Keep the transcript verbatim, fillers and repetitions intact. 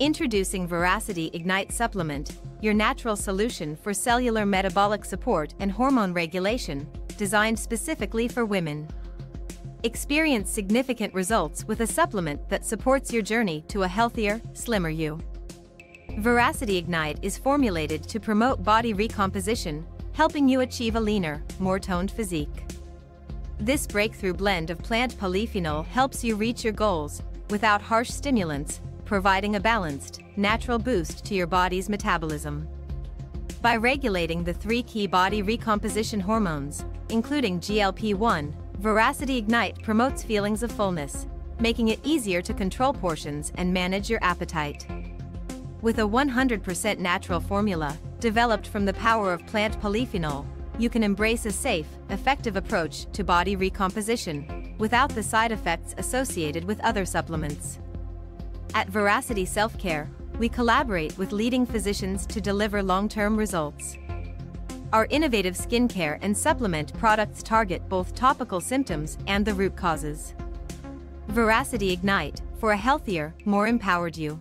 Introducing Veracity Ignite Supplement, your natural solution for cellular metabolic support and hormone regulation, designed specifically for women. Experience significant results with a supplement that supports your journey to a healthier, slimmer you. Veracity Ignite is formulated to promote body recomposition, helping you achieve a leaner, more toned physique. This breakthrough blend of plant polyphenol helps you reach your goals without harsh stimulants, providing a balanced, natural boost to your body's metabolism. By regulating the three key body recomposition hormones, including G L P one, Veracity Ignite promotes feelings of fullness, making it easier to control portions and manage your appetite. With a one hundred percent natural formula, developed from the power of plant polyphenol, you can embrace a safe, effective approach to body recomposition, without the side effects associated with other supplements. At Veracity Self-Care, we collaborate with leading physicians to deliver long-term results. Our innovative skincare and supplement products target both topical symptoms and the root causes. Veracity Ignite, for a healthier, more empowered you.